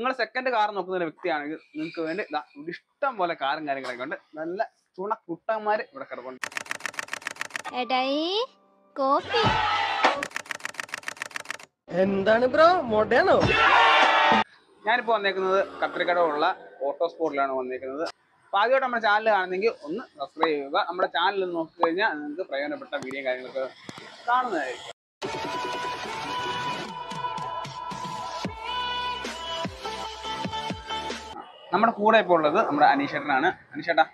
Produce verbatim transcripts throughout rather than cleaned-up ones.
നിങ്ങൾ second car നോക്കുന്ന വ്യക്തിയാണെങ്കിൽ നിങ്ങൾക്ക് വേണ്ടി ഇഷ്ടം പോലെ കാറും കാര്യങ്ങളൊക്കെ ഉണ്ട്. നല്ല ചുണ കുട്ടന്മാർ ഇവിടെ കിടപ്പുണ്ട്. എന്താണ് ബ്രോ മോഡേണോ? ഞാനിപ്പോൾ വന്നേക്കുന്നത് കത്രിക്കടമുള്ള ഓട്ടോ സ്പോട്ടിലാണ് വന്നേക്കുന്നത്. അപ്പോൾ ആദ്യമായിട്ട് നമ്മുടെ ചാനൽ കാണുന്നെങ്കിൽ ഒന്ന് സബ്സ്ക്രൈബ് ചെയ്യുക. നമ്മുടെ ചാനൽ നോക്കി കഴിഞ്ഞാൽ നിങ്ങൾക്ക് പ്രയോജനപ്പെട്ട വീഡിയോ കാര്യങ്ങളൊക്കെ കാണുന്നതായിരിക്കും. നമ്മുടെ കൂടെ ഇപ്പോൾ ഉള്ളത് നമ്മുടെ അനീഷേട്ടനാണ്. അനീഷേട്ടാ,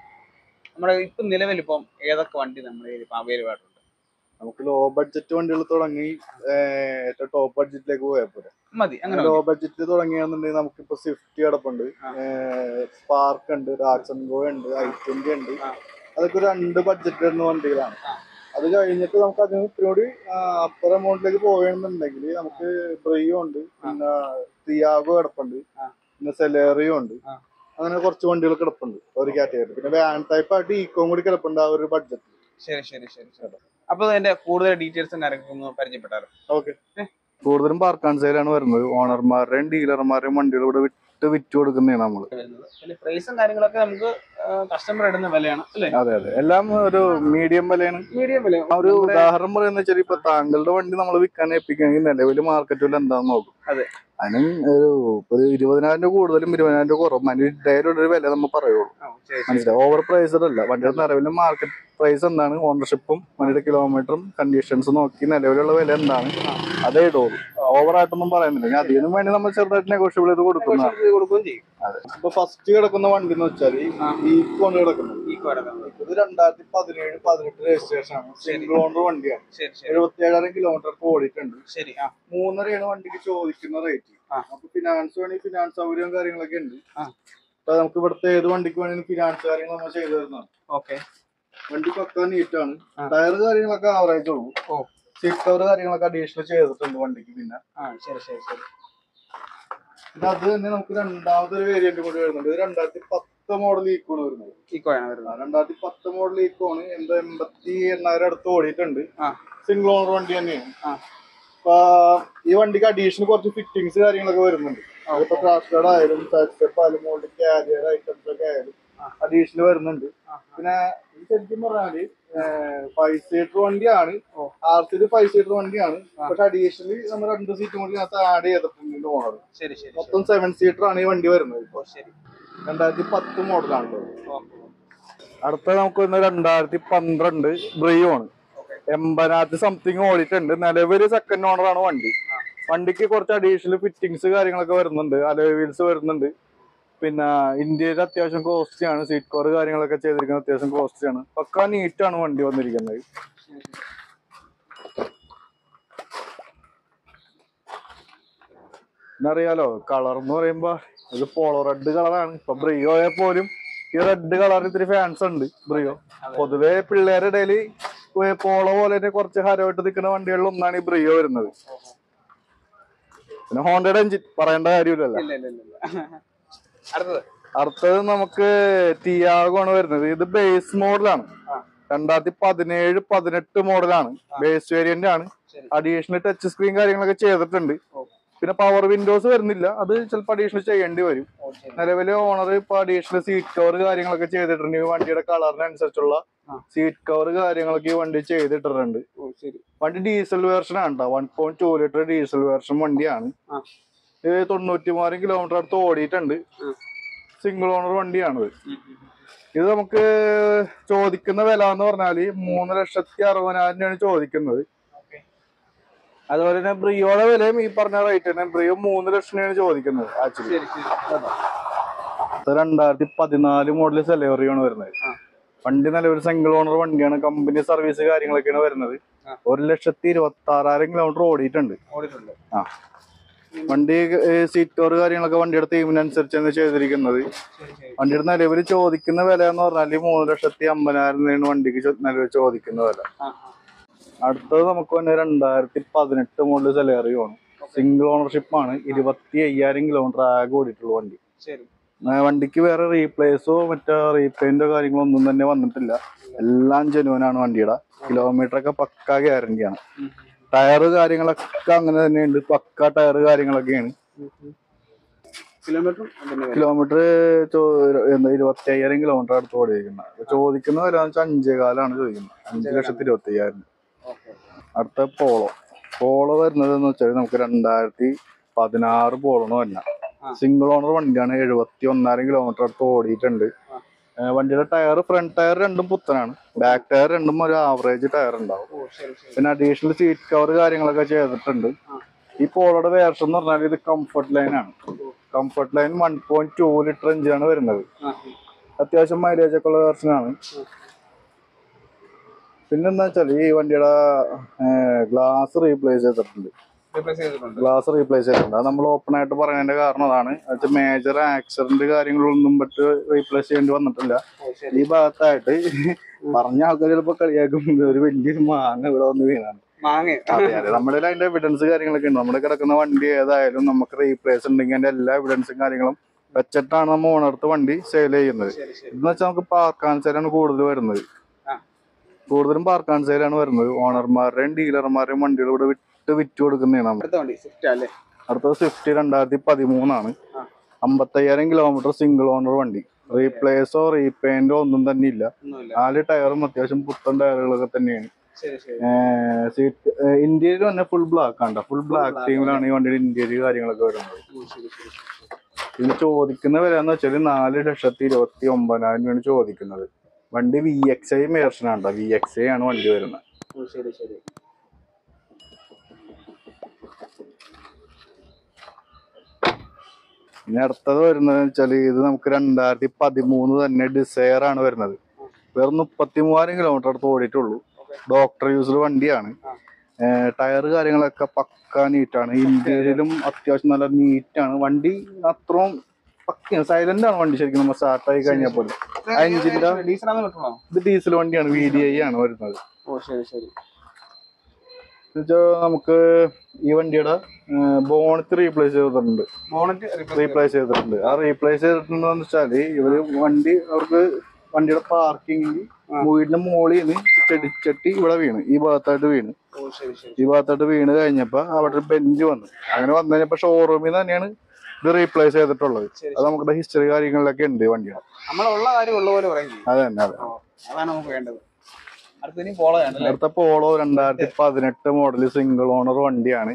നമ്മുടെ ഇപ്പം നിലവിലിപ്പം ഏതൊക്കെ വണ്ടി നമ്മുടെ ഇപ്പം അവൈലബിളായിട്ടുണ്ട്? നമുക്ക് ലോ ബഡ്ജറ്റ് വണ്ടികൾ തുടങ്ങി ഏറ്റവും ടോപ്പ് ബഡ്ജറ്റിലേക്ക് പോയാൽ പോലെ മതി. അങ്ങനെ ലോ ബഡ്ജറ്റിൽ തുടങ്ങിയാണെന്നുണ്ടെങ്കിൽ നമുക്കിപ്പോൾ സ്വിഫ്റ്റ് കിടപ്പുണ്ട്, സ്പാർക്ക് ഉണ്ട്, റാക്സൺ ഗോ ഉണ്ട്, ഐ ട്വന്റി ഉണ്ട്. അതൊക്കെ രണ്ട് ബഡ്ജറ്റ് വരുന്ന വണ്ടികളാണ്. അത് കഴിഞ്ഞിട്ട് നമുക്ക് അതിന് ഇത്തിരി അപ്പർ എമൗണ്ടിലേക്ക് പോകണമെന്നുണ്ടെങ്കിൽ നമുക്ക് ബ്രിയോ ഉണ്ട്, പിന്നെ ടിയാഗോ കിടപ്പുണ്ട്, പിന്നെ സെലേറിയോ ഉണ്ട്. അങ്ങനെ കുറച്ച് വണ്ടികൾ കിടപ്പുണ്ട് ഒരു കാറ്റഗറി. പിന്നെ വാൻ ടൈപ്പ് ആയിട്ട് ഈക്കോം കൂടി കിടപ്പുണ്ട് ആ ഒരു ബഡ്ജറ്റ്. ശരി ശരി ശരി ശരി. അപ്പൊ അതിന്റെ കൂടുതൽ ഡീറ്റെയിൽസും കാര്യങ്ങളും പരിചയപ്പെട്ടാലോ? ഓക്കെ. കൂടുതലും പാർക്ക് ആൻഡ് സെയിലാണ് വരുന്നത്. ഓണർമാരുടെയും ഡീലർമാരുടെയും വണ്ടികൾ ഇവിടെ വിട്ട് വിറ്റ് കൊടുക്കുന്നതാണ് നമ്മള് വരുന്നത്. പ്രൈസും കാര്യങ്ങളൊക്കെ നമുക്ക് കസ്റ്റമർ ഇടുന്ന വിലയാണ്. അതെ അതെ, എല്ലാം ഒരു മീഡിയം വിലയാണ്. മീഡിയം വില ഒരു ഉദാഹരണം പറയുന്ന വെച്ചാൽ ഇപ്പൊ താങ്കളുടെ വണ്ടി നമ്മൾ വിൽക്കാൻ ഏൽപ്പിക്കുകയാണെങ്കിൽ നിലവിൽ മാർക്കറ്റിൽ എന്താന്ന് നോക്കും. അതെ, അതിനും ഒരു ഒരു ഇരുപതിനായിരം രൂപ കൂടുതലും ഇരുപതിനായിരം രൂപ കുറവും അതിന് ഡയറൊരു വില നമ്മൾ പറയുള്ളൂ. മനസ്സിലായി, ഓവർ പ്രൈസഡ് അല്ല. വണ്ടിയുടെ നിലവിലെ മാർക്കറ്റ് പ്രൈസ് എന്താണ്, ഓണർഷിപ്പും വണ്ടിയുടെ കിലോമീറ്ററും കണ്ടീഷൻസും നോക്കി നിലവിലുള്ള വില എന്താണ് അതേ ഇടുള്ളൂ. ഓവറായിട്ടൊന്നും പറയുന്നില്ല. അതിനും വേണ്ടി നമ്മൾ ചെറുതായിട്ട് നെഗോഷ്യബിൾ ചെയ്ത് കൊടുക്കുന്നതാണ്. അതെ, ഇപ്പൊ ഫസ്റ്റ് കിടക്കുന്ന വണ്ടി എന്ന് വെച്ചാൽ ഈക്കോണ് കിടക്കുന്നത്. ഇത് രണ്ടായിരത്തി പതിനേഴ് പതിനെട്ട് രജിസ്ട്രേഷൻ ആണ്. സിംഗിൾ ഓണർ വണ്ടിയാണ്. എഴുപത്തിയേഴായിരം കിലോമീറ്റർ ഓടിയിട്ടുണ്ട്. ശരി, മൂന്നരയാണ് വണ്ടിക്ക് ചോദിക്കുന്ന റേറ്റ്. അപ്പൊ ഫിനാൻസ് വേണമെങ്കിൽ ഫിനാൻസ് സൗകര്യവും കാര്യങ്ങളൊക്കെ ഉണ്ട്. അപ്പൊ നമുക്ക് ഇവിടുത്തെ ഏത് വണ്ടിക്ക് വേണമെങ്കിലും ഫിനാൻസ് കാര്യങ്ങൾ നമ്മൾ ചെയ്തു തരുന്നതാണ്. ഓക്കെ, വണ്ടി പക്ക നീറ്റാണ്. ടയർ കാര്യങ്ങളൊക്കെ ആവറേജ് ഉള്ളൂ. സീറ്റ് കവർ കാര്യങ്ങളൊക്കെ അഡീഷണൽ ചെയ്തിട്ടുണ്ട് വണ്ടിക്ക്. പിന്നെ ശരി ശരി ശരി. പിന്നെ അത് തന്നെ നമുക്ക് രണ്ടാമതൊരു വേരിയന്റ് കൂടി വരുന്നുണ്ട്. ഇത് രണ്ടായിരത്തി പത്ത് മോഡൽ ഈക്കോണ് വരുന്നത്. ഈക്കോയാണ് വരുന്നത് രണ്ടായിരത്തി പത്ത് മോഡൽ ഈക്കോണ്. എന്തോ എൺപത്തി എണ്ണായിരം അടുത്ത് ഓടിയിട്ടുണ്ട്. സിംഗിൾ ഓണർ വണ്ടി തന്നെയാണ്. അപ്പൊ ഈ വണ്ടിക്ക് അഡീഷണൽ കുറച്ച് ഫിറ്റിംഗ്സ് കാര്യങ്ങളൊക്കെ വരുന്നുണ്ട്. അതിപ്പോ ക്രാഷ് ഗാർഡ് ആയാലും സെറ്റപ്പ് ആയാലും മോൾഡ് കാരിയർ ഐറ്റംസ് ഒക്കെ ആയാലും അഡീഷണൽ വരുന്നുണ്ട്. പിന്നെ ശരിക്കും പറഞ്ഞാല് ഫൈവ് സീറ്റർ വണ്ടിയാണ്. ആർ സി ഫൈവ് സീറ്റർ വണ്ടിയാണ്. പക്ഷെ അഡീഷണലി നമ്മൾ രണ്ട് സീറ്റും കൂടി അത് ആഡ് ചെയ്തിട്ടുണ്ട് ഓണർ. മൊത്തം സെവൻ സീറ്റർ ആണ് ഈ വണ്ടി വരുന്നത്. ഇപ്പൊ രണ്ടായിരത്തി പത്ത് മോഡലാണ്. അടുത്ത നമുക്ക് വരുന്നത് രണ്ടായിരത്തി പന്ത്രണ്ട് ബ്രിയോ ആണ്. എൺപതിനകത്ത് സംതിങ് ഓടിയിട്ടുണ്ട്. നിലവില് സെക്കൻഡ് ഓണർ ആണ് വണ്ടി. വണ്ടിക്ക് കുറച്ച് അഡീഷണൽ ഫിറ്റിംഗ്സ് കാര്യങ്ങളൊക്കെ വരുന്നുണ്ട്. അലോയ് വീൽസ് വരുന്നുണ്ട്. പിന്നെ ഇന്ത്യയിൽ അത്യാവശ്യം കോസ്റ്റ്ലി ആണ്. സീറ്റ് കവർ കാര്യങ്ങളൊക്കെ ചെയ്തിരിക്കുന്നത് അത്യാവശ്യം കോസ്റ്റ്ലി ആണ്. പക്കാ നീറ്റാണ് വണ്ടി വന്നിരിക്കുന്നത്. പിന്നെ അറിയാലോ കളർ എന്ന് പറയുമ്പോ ഇത് പോളോ റെഡ് കളറാണ്. ഇപ്പൊ ബ്രിയോയെ പോലും ഈ റെഡ് കളറിന് ഇത്തിരി ഫാൻസ് ഉണ്ട്. ബ്രിയോ പൊതുവെ പിള്ളേരുടെ ഇടയിൽ പോളോ പോലെ തന്നെ കുറച്ച് ഹരമായിട്ട് നിൽക്കുന്ന വണ്ടികളിൽ ഒന്നാണ് ഈ ബ്രിയോ വരുന്നത്. പിന്നെ ഹോണ്ടയുടെ എഞ്ചിൻ പറയേണ്ട കാര്യമില്ലല്ലോ. അടുത്തത് നമുക്ക് ടിയാഗോ ആണ് വരുന്നത്. ഇത് ബേസ് മോഡലാണ്. രണ്ടായിരത്തി പതിനേഴ് പതിനെട്ട് മോഡലാണ്. ബേസ് വേരിയന്റ് ആണ്. അഡീഷണൽ ടച്ച് സ്ക്രീൻ കാര്യങ്ങളൊക്കെ ചെയ്തിട്ടുണ്ട്. പിന്നെ പവർ വിൻഡോസ് വരുന്നില്ല. അത് ചിലപ്പോൾ അഡീഷണൽ ചെയ്യേണ്ടി വരും. നിലവിലെ ഓണർ ഇപ്പൊ അഡീഷണൽ സീറ്റ് കവർ കാര്യങ്ങളൊക്കെ ചെയ്തിട്ടുണ്ട്. ഈ വണ്ടിയുടെ കളറിനനുസരിച്ചുള്ള സീറ്റ് കവർ കാര്യങ്ങളൊക്കെ ഈ വണ്ടി ചെയ്തിട്ടുണ്ട്. വണ്ടി ഡീസൽ വേർഷൻ ആണ് കേട്ടോ. One point two litre diesel version വണ്ടിയാണ്. തൊണ്ണൂറ്റി മൂവായിരം കിലോമീറ്റർ അടുത്ത് ഓടിയിട്ടുണ്ട്. സിംഗിൾ ഓണർ വണ്ടിയാണത്. ഇത് നമുക്ക് ചോദിക്കുന്ന വില എന്ന് പറഞ്ഞാല് മൂന്ന് ലക്ഷത്തി അറുപതിനായിരം രൂപയാണ് ചോദിക്കുന്നത്. അതുപോലെ തന്നെ ബ്രിയോയുടെ വിലയും ഈ പറഞ്ഞ റേറ്റ് തന്നെ. ബ്രിയോ മൂന്ന് ലക്ഷം രൂപയാണ് ചോദിക്കുന്നത് ആക്ച്വലി. രണ്ടായിരത്തി പതിനാല് മോഡൽ സെലേറിയാണ് വരുന്നത്. വണ്ടി നിലവിൽ സിംഗിൾ ഓണർ വണ്ടിയാണ്. കമ്പനി സർവീസ് കാര്യങ്ങളൊക്കെയാണ് വരുന്നത്. ഒരു ലക്ഷത്തി ഇരുപത്തി ആറായിരം കിലോമീറ്റർ ഓടിയിട്ടുണ്ട്. ആ വണ്ടി സീറ്റ് കവർ കാര്യങ്ങളൊക്കെ വണ്ടിയുടെ തീമിനനുസരിച്ചാണ് ചെയ്തിരിക്കുന്നത്. വണ്ടിയുടെ നിലവിൽ ചോദിക്കുന്ന വില എന്ന് പറഞ്ഞാല് മൂന്ന് ലക്ഷത്തി അമ്പതിനായിരം വണ്ടിക്ക് നിലവിൽ ചോദിക്കുന്ന വില. അടുത്തത് നമുക്ക് തന്നെ രണ്ടായിരത്തി പതിനെട്ട് മോഡൽ സെലേറിയോ ആണ്. സിംഗിൾ ഓണർഷിപ്പ് ആണ്. ഇരുപത്തി അയ്യായിരം കിലോമീറ്റർ ആകെ ഓടിയിട്ടുള്ള വണ്ടി. വണ്ടിക്ക് വേറെ റീപ്ലേസോ മറ്റോ റീപെയിന്റോ കാര്യങ്ങളോ ഒന്നും തന്നെ വന്നിട്ടില്ല. എല്ലാം ജെനുവനാണ് വണ്ടിയുടെ. കിലോമീറ്റർ ഒക്കെ പക്കാ ഗ്യാരണ്ടിയാണ്. ടയറ് കാര്യങ്ങളൊക്കെ അങ്ങനെ തന്നെയുണ്ട്. പക്ക ടയറ് കാര്യങ്ങളൊക്കെയാണ്. കിലോമീറ്റർ കിലോമീറ്റർ ഇരുപത്തി അയ്യായിരം കിലോമീറ്റർ അടുത്ത് ഓടിയിരിക്കുന്നത്. ചോദിക്കുന്ന വില അഞ്ചേകാലാണ് ചോദിക്കുന്നത്, അഞ്ച് ലക്ഷത്തി ഇരുപത്തി അയ്യായിരം. അടുത്ത പോളോ പോളോ വരുന്നത് എന്ന് വെച്ചാൽ നമുക്ക് രണ്ടായിരത്തി പതിനാറ് പോളോണ് വരുന്ന സിംഗിൾ ഓണർ വണ്ടിയാണ്. എഴുപത്തി ഒന്നായിരം കിലോമീറ്റർ അടുത്ത് ഓടിയിട്ടുണ്ട്. വണ്ടിയുടെ ടയർ ഫ്രണ്ട് ടയർ രണ്ടും പുത്തനാണ്, ബാക്ക് ടയർ രണ്ടും ഒരു ആവറേജ് ടയർ ഉണ്ടാവും. പിന്നെ അഡീഷണൽ സീറ്റ് കവർ കാര്യങ്ങളൊക്കെ ചെയ്തിട്ടുണ്ട്. ഈ പോളോയുടെ വേർഷൻ എന്ന് പറഞ്ഞാൽ ഇത് കംഫർട്ട് ലൈനാണ്. Comfort line one point two litre എഞ്ചിനാണ് വരുന്നത്. അത്യാവശ്യം മൈലേജ് ഒക്കെ ഉള്ള വേർഷനാണ്. പിന്നെന്താ വെച്ചാൽ ഈ വണ്ടിയുടെ ഗ്ലാസ് റീപ്ലേസ് ചെയ്തിട്ടുണ്ട്. ഗ്ലാസ് റീപ്ലേസ് ചെയ്തിട്ടുണ്ട് അത് നമ്മൾ ഓപ്പൺ ആയിട്ട് പറയുന്നതിന്റെ കാരണം അതാണ്. അത് മേജർ ആക്സിഡന്റ് കാര്യങ്ങളൊന്നും പറ്റി റീപ്ലേസ് ചെയ്യേണ്ടി വന്നിട്ടില്ല. ഈ ഭാഗത്തായിട്ട് പറഞ്ഞ ആൾക്കാർ ചിലപ്പോൾ കളിയാക്കും, ഒരു വലിയൊരു മാങ്ങ ഇവിടെ വന്ന് വീണാണ്. അതെ അതെ നമ്മുടെ അതിന്റെ എവിഡൻസ് കാര്യങ്ങളൊക്കെ ഉണ്ട്. നമ്മുടെ കിടക്കുന്ന വണ്ടി ഏതായാലും നമുക്ക് റീപ്ലേസ് ഉണ്ടെങ്കിൽ അതിന്റെ എല്ലാ എവിഡൻസും കാര്യങ്ങളും വെച്ചിട്ടാണ് നമ്മൾ ഓണർത്ത് വണ്ടി സെയിൽ ചെയ്യുന്നത്. എന്ന് വെച്ചാൽ നമുക്ക് പാർക്കാൻ സെയിലാണ് കൂടുതൽ വരുന്നത്, കൂടുതലും പാർക്കാൻ സെയിലാണ് വരുന്നത്. ഓണർമാരുടെയും ഡീലർമാരുടെയും വണ്ടികൾ ഇവിടെ വിട്ട് വിറ്റ് കൊടുക്കുന്നതാണ്. അടുത്തത് സ്വിഫ്റ്റ് രണ്ടായിരത്തി പതിമൂന്നാണ്. അമ്പത്തയ്യായിരം കിലോമീറ്റർ സിംഗിൾ ഓണർ വണ്ടി. റീപ്ലേസോ റീപെയിന്റോ ഒന്നും തന്നെ ഇല്ല. നാല് ടയറും അത്യാവശ്യം പുത്തൻ ടയറുകളൊക്കെ തന്നെയാണ്. സീറ്റ് ഇന്റീരിയർ തന്നെ ഫുൾ ബ്ലാക്ക് ആണ്. ഫുൾ ബ്ലാക്ക് ടീമിലാണ് ഈ വണ്ടിയുടെ ഇന്റീരിയർ കാര്യങ്ങളൊക്കെ വരുന്നത്. ഇതിന് ചോദിക്കുന്ന വില എന്ന് വെച്ചാൽ നാല് രൂപ ഇരുപത്തി ഒമ്പതിനായിരം രൂപയാണ് ചോദിക്കുന്നത്. വണ്ടി വി എക്സ് ഐ വേർഷൻ ആണ്. വി എക്സ് ഐ ആണ് വണ്ടി വരുന്നത്. ഇനി അടുത്തത് വരുന്നത് വെച്ചാല് ഇത് നമുക്ക് രണ്ടായിരത്തി പതിമൂന്ന് തന്നെ ഡിസയർ ആണ് വരുന്നത്. വേറെ മുപ്പത്തി മൂവായിരം കിലോമീറ്റർ അടുത്ത് ഓടിയിട്ടുള്ളൂ. ഡോക്ടർ യൂസിൽ വണ്ടിയാണ്. ടയർ കാര്യങ്ങളൊക്കെ പക്കാ നീറ്റാണ്. ഇന്റീരിയലും അത്യാവശ്യം നല്ല നീറ്റാണ്. വണ്ടി അത്രയും സൈലന്റ് ആണ് വണ്ടി. ശരിക്കും നമ്മൾ സ്റ്റാർട്ടായി കഴിഞ്ഞപ്പോൾ എഞ്ചിന്റെ ഇത് ഡീസൽ വണ്ടിയാണ്, വി ഡി ഐ ആണ് വരുന്നത്. നമുക്ക് ഈ വണ്ടിയുടെ ബോണറ്റ് റീപ്ലേസ് ചെയ്തിട്ടുണ്ട്. റീപ്ലേസ് ചെയ്തിട്ടുണ്ട് ആ റീപ്ലേസ് ചെയ്തിട്ടുണ്ടെന്ന് വെച്ചാല് ഇവര് വണ്ടി അവർക്ക് വണ്ടിയുടെ പാർക്കിങ്ങിൽ വീടിന്റെ മുകളിൽ നിന്ന് ചെടിച്ചട്ടി ഇവിടെ വീണ് ഈ ഭാഗത്തായിട്ട് വീണ് ഈ ഭാഗത്തായിട്ട് വീണ് കഴിഞ്ഞപ്പോ അവിടെ ബെഞ്ച് വന്നു. അങ്ങനെ വന്നു കഴിഞ്ഞപ്പോ ഷോറൂമിൽ നിന്ന് തന്നെയാണ് ഇത് റീപ്ലേസ് ചെയ്തിട്ടുള്ളത്. അത് നമ്മുടെ ഹിസ്റ്ററി കാര്യങ്ങളിലൊക്കെ ഉണ്ട് വണ്ടിയാണ്. അത് തന്നെ അതെ. അടുത്ത പോളോ രണ്ടായിരത്തി പതിനെട്ട് മോഡല് സിംഗിൾ ഓണർ വണ്ടിയാണ്.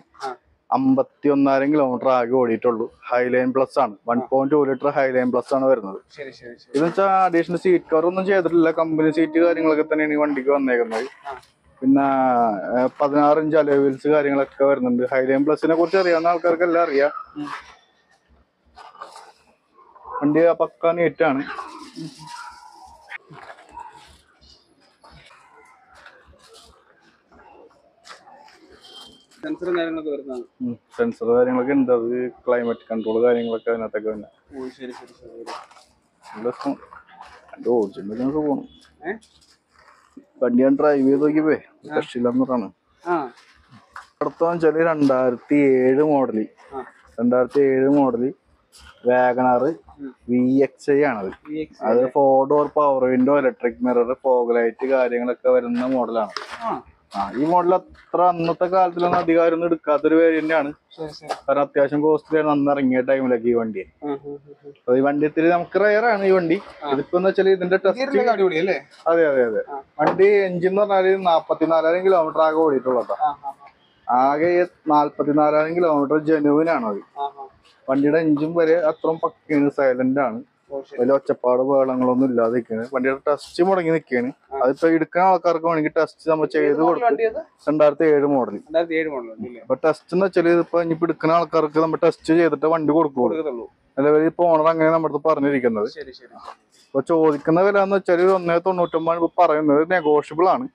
അമ്പത്തി ഒന്നായിരം കിലോമീറ്റർ ആകെ ഓടിയിട്ടുള്ളൂ. ഹൈലൈൻ പ്ലസ് ആണ്. One point two litre Highline plus ആണ് വരുന്നത്. ഇതെന്ന് വെച്ചാൽ അഡീഷണൽ സീറ്റ് കവർ ഒന്നും ചെയ്തിട്ടില്ല. കമ്പനി സീറ്റ് കാര്യങ്ങളൊക്കെ തന്നെയാണ് ഈ വണ്ടിക്ക് വന്നേക്കുന്നത്. പിന്നെ പതിനാറ് ഇഞ്ച് അലോയ് വീൽസ് കാര്യങ്ങളൊക്കെ വരുന്നുണ്ട്. ഹൈലൈൻ പ്ലസിനെ കുറിച്ച് അറിയാവുന്ന ആൾക്കാർക്കെല്ലാം അറിയാം. വണ്ടി പക്കാ നീറ്റാണ്. സെൻസർ കാര്യങ്ങളൊക്കെ വരുന്നതാണ്. സെൻസർ കാര്യങ്ങളൊക്കെ ഉണ്ട്. അത് ക്ലൈമറ്റ് കൺട്രോൾ കാര്യങ്ങളൊക്കെ അതിനകത്തൊക്കെ തന്നെ. ഓടിച്ചിട്ടുണ്ടെങ്കിൽ പോകണം. വണ്ടി ഞാൻ ഡ്രൈവ് ചെയ്ത് നോക്കിയപ്പോ രക്ഷയില്ലാന്ന് പറഞ്ഞാണ്. അടുത്തെന്ന് വെച്ചാല് രണ്ടായിരത്തി ഏഴ് മോഡല് രണ്ടായിരത്തി ഏഴ് model Wagon R V X I ആണത്. അത് four door power window, electric mirror, fog light കാര്യങ്ങളൊക്കെ വരുന്ന മോഡലാണ്. ആ ഈ മോഡൽ അത്ര അന്നത്തെ കാലത്തിലൊന്നും അധികാരം ഒന്നും എടുക്കാത്തൊരു വേരിയന്റ് ആണ്. കാരണം അത്യാവശ്യം കോസ്റ്റ്ലിയാണ് അന്ന് ഇറങ്ങിയ ടൈമിലൊക്കെ ഈ വണ്ടി. അത് ഈ വണ്ടി ഇത്തിരി നമുക്ക് റയറാണ് ഈ വണ്ടി. ഇതിപ്പോന്ന് വെച്ചാൽ ഇതിന്റെ ടെസ്റ്റ് അടിപൊളിയല്ലേ? അതെ അതെ അതെ വണ്ടി എഞ്ചിൻ എന്ന് പറഞ്ഞാല് നാപ്പത്തിനാലായിരം കിലോമീറ്റർ ആകെ ഓടിയിട്ടുള്ളത്. ആകെ നാല്പത്തിനാലായിരം കിലോമീറ്റർ ജനുവിനാണ് അത്. വണ്ടിയുടെ എഞ്ചിൻ വരെ അത്രയും പക്കാണ്, സൈലന്റ് ആണ്. വലിയ ഒച്ചപ്പാട് ബഹളങ്ങളൊന്നും ഇല്ലാതെ നിൽക്കുകയാണ്. വണ്ടിയുടെ ടെസ്റ്റ് മുടങ്ങി നിൽക്കുകയാണ്. അതിപ്പോ എടുക്കുന്ന ആൾക്കാർക്ക് വേണമെങ്കിൽ ടെസ്റ്റ് നമ്മൾ ചെയ്ത് കൊടുക്കും. രണ്ടായിരത്തി ഏഴ് മോഡൽ അപ്പൊ ടെസ്റ്റ് എന്ന് വെച്ചാൽ ഇതിപ്പോ ഇനിയിപ്പോ എടുക്കുന്ന ആൾക്കാർക്ക് നമ്മൾ ടെസ്റ്റ് ചെയ്തിട്ട് വണ്ടി കൊടുക്കുള്ളൂ. നിലവിൽ ഇപ്പൊ ഓണർ അങ്ങനെ നമ്മുടെ പറഞ്ഞിരിക്കുന്നത്. അപ്പൊ ചോദിക്കുന്ന വില എന്ന് വെച്ചാൽ ഒന്നേ തൊണ്ണൂറ്റൊമ്പത് ഇപ്പൊ പറയുന്നത്. നെഗോഷ്യബിൾ ആണ്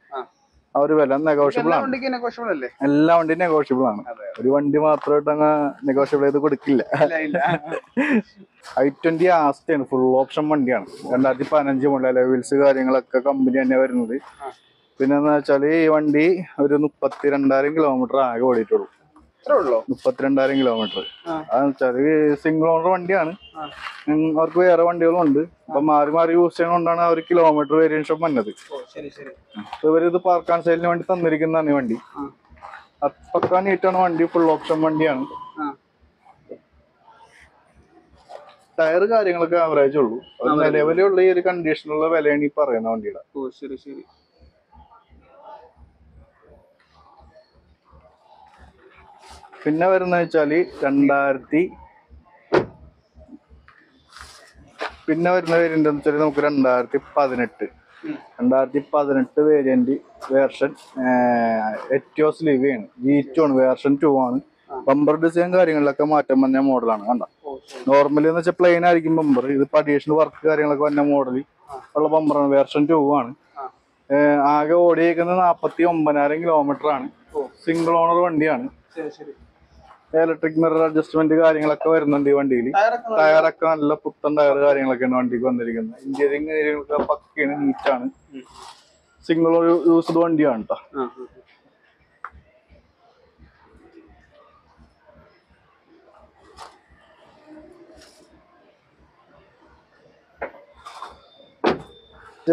ആ ഒരു വില. നെഗോഷ്യബിൾ ആണ് എല്ലാ വണ്ടിയും. നെഗോഷ്യബിൾ ആണ്. ഒരു വണ്ടി മാത്രമായിട്ട് അങ്ങ് നെഗോഷ്യബിൾ ചെയ്ത് കൊടുക്കില്ല. ഐ ട്വന്റി ആസ്റ്റാണ്. ഫുൾ ഓപ്ഷൻ വണ്ടിയാണ്. രണ്ടായിരത്തി പതിനഞ്ച് മോഡൽ. അലോയ് വീൽസ് കാര്യങ്ങളൊക്കെ കമ്പനി തന്നെ വരുന്നത്. പിന്നെന്ന് വെച്ചാല് ഈ വണ്ടി ഒരു മുപ്പത്തിരണ്ടായിരം കിലോമീറ്റർ ആകെ ഓടിയിട്ടുള്ളൂ. മുപ്പത്തിരണ്ടായിരം കിലോമീറ്റർ അതെന്ന് വെച്ചാല് സിംഗിൾ ഓണർ വണ്ടിയാണ്. അവർക്ക് വേറെ വണ്ടികളും ഉണ്ട്. അപ്പൊ മാറി മാറി യൂസ് ചെയ്യണോണ്ടാണ് അവർ കിലോമീറ്റർ വേരിയേഷൻ വന്നത്. ഇവരിത് പാർക്കാൻ സൈഡിന് വേണ്ടി തന്നിരിക്കുന്നതാണ് ഈ വണ്ടി. പക്കാ നീറ്റാണ് വണ്ടി. ഫുൾ ഓപ്ഷൻ വണ്ടിയാണ്. ടയർ കാര്യങ്ങളൊക്കെ ആവറേജ് ഉള്ളൂ. നിലവിലുള്ള ഈ ഒരു കണ്ടീഷനുള്ള വിലയാണ് ഈ പറയുന്ന വണ്ടിയുടെ. ഓ ശരി ശരി. പിന്നെ വരുന്ന വെച്ചാല് രണ്ടായിരത്തി പിന്നെ വരുന്ന വേരിയന്റ് എന്ന് വെച്ചാൽ നമുക്ക് രണ്ടായിരത്തി പതിനെട്ട് രണ്ടായിരത്തി പതിനെട്ട് വേരിയന്റ് വേർഷൻ എറ്റിയോസ് ലിവി ആണ്. ജി ടു ആണ്, വേർഷൻ ടു ആണ്. ബമ്പർ ഡിസൈൻ കാര്യങ്ങളിലൊക്കെ മാറ്റം വന്ന മോഡലാണ്. കണ്ട നോർമലി എന്ന് വെച്ചാൽ പ്ലെയിൻ ആയിരിക്കും ബമ്പർ, ഇതിപ്പോ അഡീഷണൽ വർക്ക് കാര്യങ്ങളൊക്കെ വന്ന മോഡൽ ഉള്ള ബമ്പറാണ്. വേർഷൻ ടു ആണ്. ആകെ ഓടിയേക്കുന്നത് നാപ്പത്തി ഒമ്പതിനായിരം കിലോമീറ്റർ ആണ്. സിംഗിൾ ഓണർ വണ്ടിയാണ്. ഇലക്ട്രിക് മിറർ അഡ്ജസ്റ്റ്മെന്റ് കാര്യങ്ങളൊക്കെ വരുന്നുണ്ട് ഈ വണ്ടിയിൽ. ടയറൊക്കെ നല്ല പുത്തൻ ടയർ കാര്യങ്ങളൊക്കെയാണ് വണ്ടിക്ക് വന്നിരിക്കുന്നത്. എഞ്ചിനീയറിംഗ് കാര്യങ്ങളൊക്കെ പക്കയാണ്, നീറ്റാണ്. സിംഗിൾ യൂസ്ഡ് വണ്ടിയാണ് കേട്ടോ.